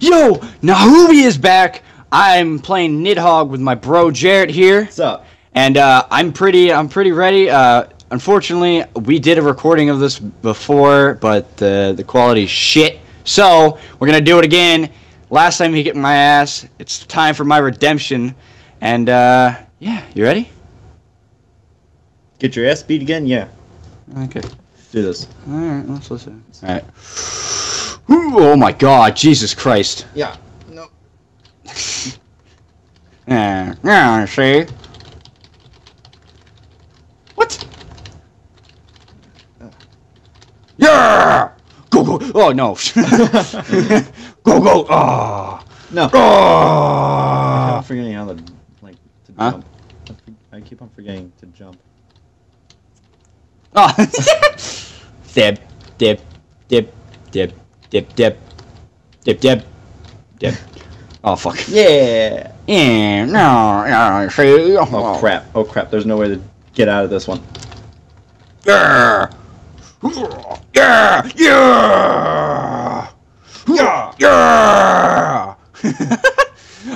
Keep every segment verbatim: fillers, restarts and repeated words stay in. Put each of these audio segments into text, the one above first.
Yo, Nahubi is back. I'm playing Nidhogg with my bro Jarrett here. What's up? And uh, I'm pretty, I'm pretty ready. Uh, unfortunately, we did a recording of this before, but the the quality's shit. So we're gonna do it again. Last time he hit my ass. It's time for my redemption. And uh, yeah, you ready? Get your ass beat again? Yeah. Okay. Let's do this. All right, let's listen. All right. Ooh, oh my God, Jesus Christ. Yeah. No. Yeah. Yeah. See. What? Yeah. Go go. Oh no. Go go. Ah. Oh. No. Oh. I'm forgetting how to like to huh? jump. I keep on forgetting to jump. Oh. Dip, dip, dip, dip, dip, dip, dip, dip, dip. Oh fuck. Yeah. Yeah. No. No. See. Oh, oh crap. Oh crap. There's no way to get out of this one. Yeah. Yeah. Yeah. Yeah. Yeah.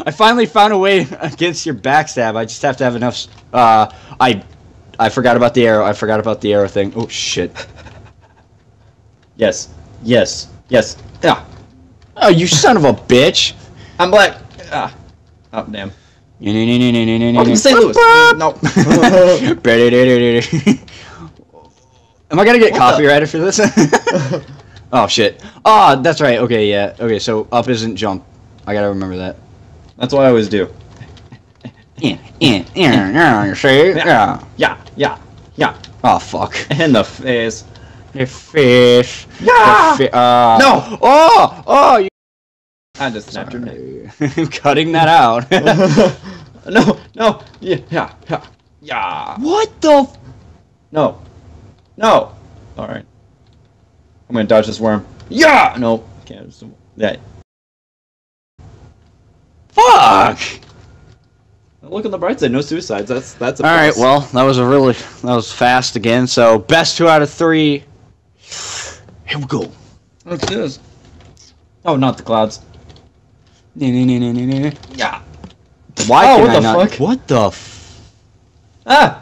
I finally found a way against your backstab. I just have to have enough. Uh, I. I forgot about the arrow. I forgot about the arrow thing. Oh shit. Yes. Yes. Yes. Ah. Oh, you son of a bitch. I'm black. Ah. Oh damn. Welcome to Saint Louis. No. Am I gonna get what copyrighted the? for this? Oh shit. Oh, that's right. Okay, yeah. Okay, so up isn't jump. I gotta remember that. That's what I always do. Yeah, yeah, yeah, yeah, yeah, yeah, yeah. Oh fuck! And the fish, the fish. Yeah. The fi uh. No! Oh, oh! You I just snapped your neck. I'm cutting that out. No, no. Yeah, yeah, yeah, yeah. What the? F no, no. All right. I'm gonna dodge this worm. Yeah. No. Can't. Just, that. Fuck. Look on the bright side, no suicides. That's that's. A All plus. right, well, that was a really that was fast again. So best two out of three. Here we go. Let's do this. Oh, not the clouds. Yeah. Why oh, can what I the not? Fuck? What the? F ah.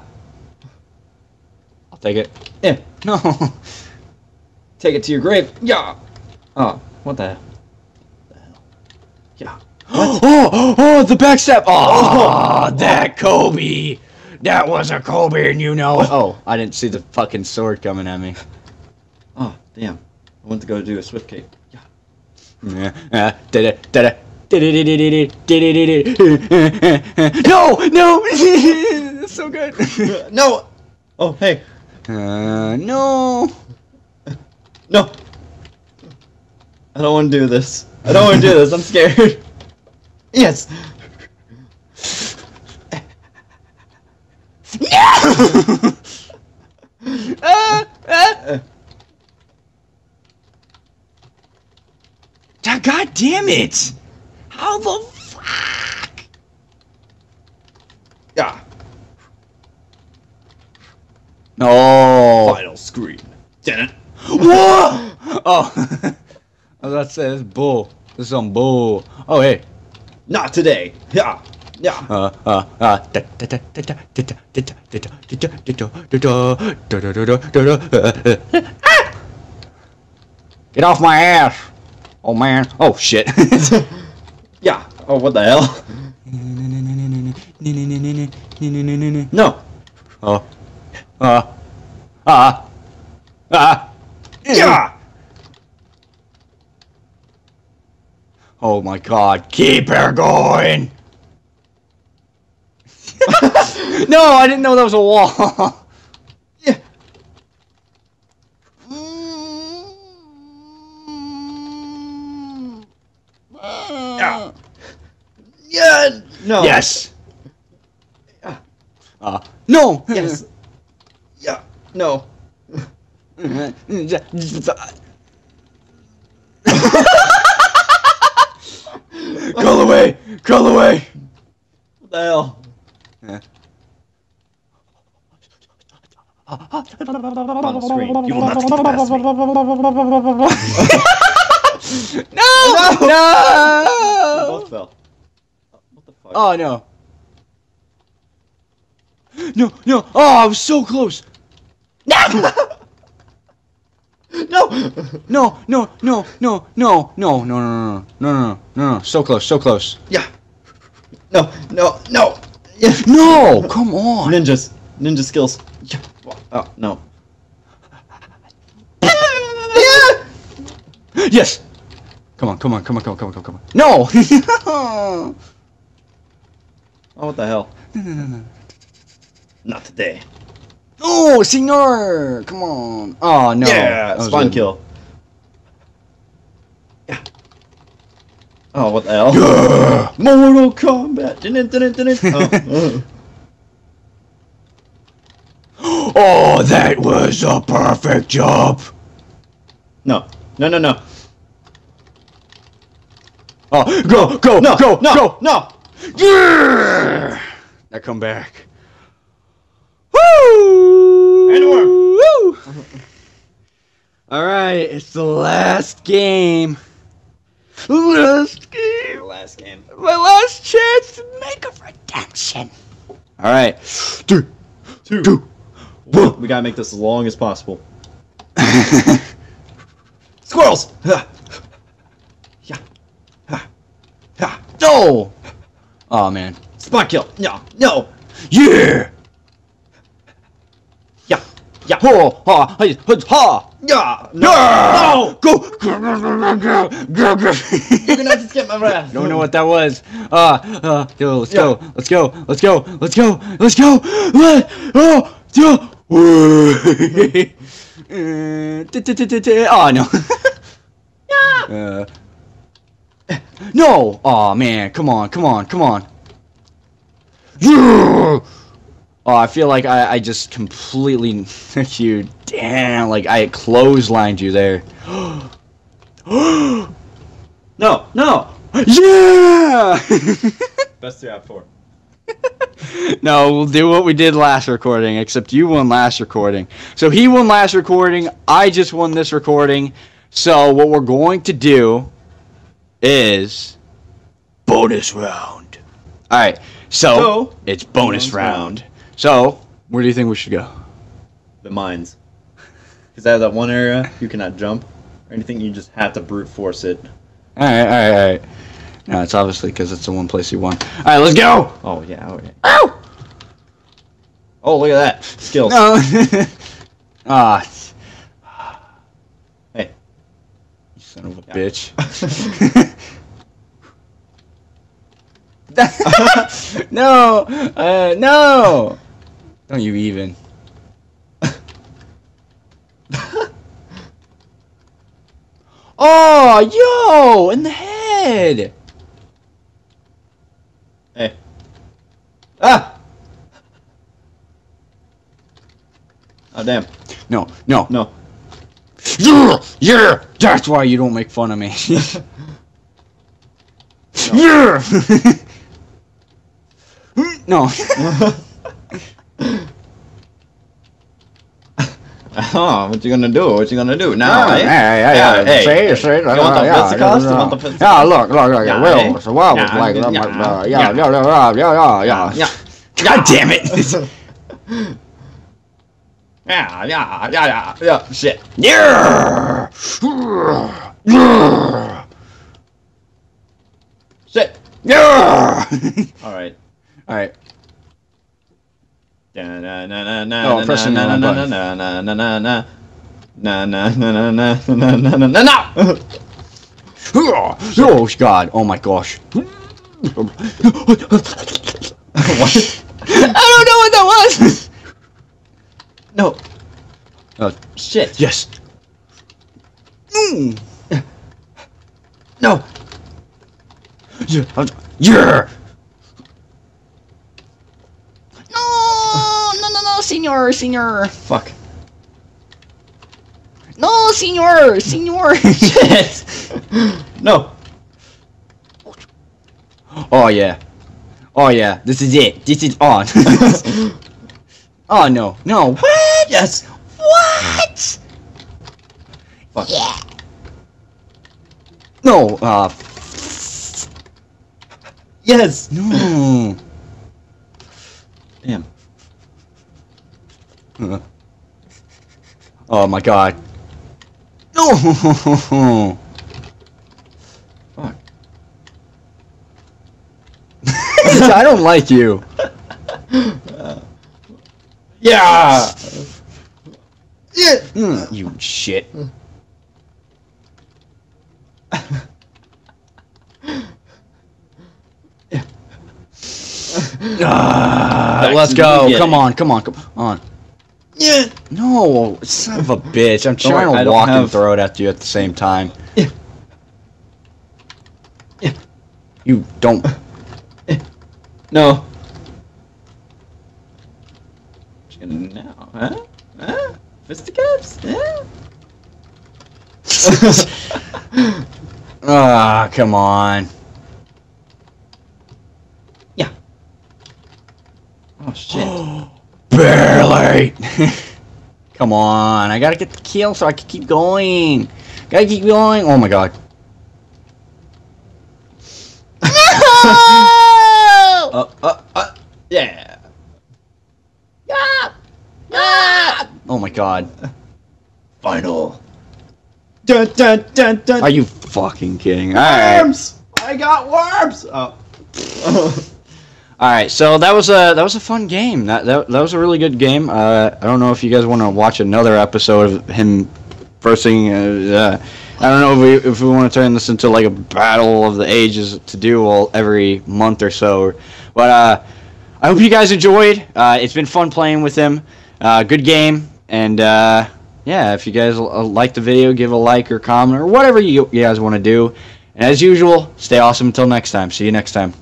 I'll take it. Yeah. No. Take it to your grave. Yeah. Oh, what the? What the hell? Yeah. Oh, oh, oh, the backstab! Oh, oh, that Kobe! That was a Kobe, and you know it. Oh, I didn't see the fucking sword coming at me. Oh, damn. I went to go do a swift kick. Yeah. Yeah. Did it, did it, did it, did it, did it, did it. No, no! It's so good. No! Oh, hey. Uh, no. No. I don't want to do this. I don't want to do this. I'm scared. Yes. No. uh, uh. God damn it! How the fuck? Yeah. No. Final screen. Didn't. Whoa! Oh. I was about to say this is bull. This is some bull. Oh hey. Not today. Yeah. Yeah. Uh, uh, uh. Get off my ass. Oh man. Oh shit. Yeah. Oh, what the hell? No. Oh. Uh. Ah. Ah. Yeah. Oh my God! Keep her going. No, I didn't know that was a wall. Yeah. Yeah. Yeah. No. Yes. Yeah. Uh, no. Yes. Yeah. No. Crawl away! Crawl away! What the hell? Yeah. On the screen. You will not get past me. No! No! No! What? Oh no. No, no. Oh, I was so close. No. No. No, no, no, no, no, no, no, no, no, no, no, no, no, so close, so close. Yeah. No, no, no. No, come on. Ninjas. Ninja skills. Yeah. Oh, no. Yes. Come on, come on, come on, come on, come on, come on. No. Oh, what the hell? No, no, no, no. Not today. Oh, senor! Come on. Oh, no. Yeah, spawn kill. Yeah. Oh, what the hell? Yeah. Mortal Kombat! Oh. Oh, that was a perfect jump! No. No, no, no. Oh, go, go, no, go, no, go, no! Yeah! Now come back. Woo! Alright, it's the last game. Last game. Last game. My last chance to make a redemption. Alright. Three, two, two, one. We gotta make this as long as possible. Squirrels! Yeah. No! Oh man. Spot kill. No. No. Yeah! Yeah. Ho, ha, ha, ha. Yeah. No. No. Go. You're gonna have to skip my breath. Don't know what that was. Uh, uh, yo, let's, yeah. go. let's go. Let's go. Let's go. Let's go. Let's go. Oh, no. Yeah. Uh, no. Oh, man. Come on. Come on. Come on. Yeah. Oh, I feel like I, I just completely you damn like I clotheslined you there. No, no, yeah. Best three out of four. No, we'll do what we did last recording, except you won last recording. So he won last recording. I just won this recording. So what we're going to do is bonus round. All right. So, so it's bonus, bonus round. round. So, where do you think we should go? The mines. Because out of that one area, you cannot jump or anything. You just have to brute force it. All right, all right, all right. No, it's obviously because it's the one place you won. All right, let's go. Oh, yeah. Oh, yeah. Ow! Oh, look at that. Skills. No. Ah. Hey. You son of a yeah. bitch. No, uh, no! Don't you even. Oh, yo! In the head! Hey. Ah! Oh, damn. No, no, no. Yeah! Yeah! That's why you don't make fun of me. Yeah! No. Oh, what you gonna do? What you gonna do now? Yeah, eh? yeah, yeah. yeah hey. See, see, you want the yeah, costume? Yeah, want the yeah, look, look, look. Yeah, well, so I was like, yeah, yeah, yeah, yeah, yeah, yeah, yeah. God damn it! Yeah, yeah, yeah, yeah, yeah. Shit. Yeah. Yeah. Shit. Yeah. All right. All right. Na na na na na na na na na na na na na na na na na na na na na. Oh God! Oh my gosh! What? I don't know what that was. No. Oh shit! Yes. No. Yeah. Senor, senor. Fuck. No, senor, senor. Shit. No. Oh yeah. Oh yeah. This is it. This is on. Oh no. No. What? Yes. What? Fuck. Yeah. No. Uh. Yes! No! Damn. Oh my god. No! Fuck. I don't like you. Yeah! Yeah! You shit. Uh, let's go. Come on, come on, come on. Yeah. No, son of a bitch. I'm trying don't, to I walk have... and throw it at you at the same time. Yeah. Yeah. You don't. Yeah. No. What you gonna now, huh? Huh? Mister Caps? Yeah. Ah, oh, come on. Oh shit. Barely! Come on, I gotta get the kill so I can keep going. Gotta keep going. Oh my god. No! uh, uh, uh, yeah. Ah! Ah! Oh my god. Final. Dun, dun, dun, dun. Are you fucking kidding? Worms! All right. I got worms! Oh. All right, so that was a that was a fun game. That that, that was a really good game. Uh, I don't know if you guys want to watch another episode of him versing. Uh, I don't know if we if we want to turn this into like a battle of the ages to do all every month or so. But uh, I hope you guys enjoyed. Uh, it's been fun playing with him. Uh, good game, and uh, yeah, if you guys like the video, give a like or comment or whatever you, you guys want to do. And as usual, stay awesome until next time. See you next time.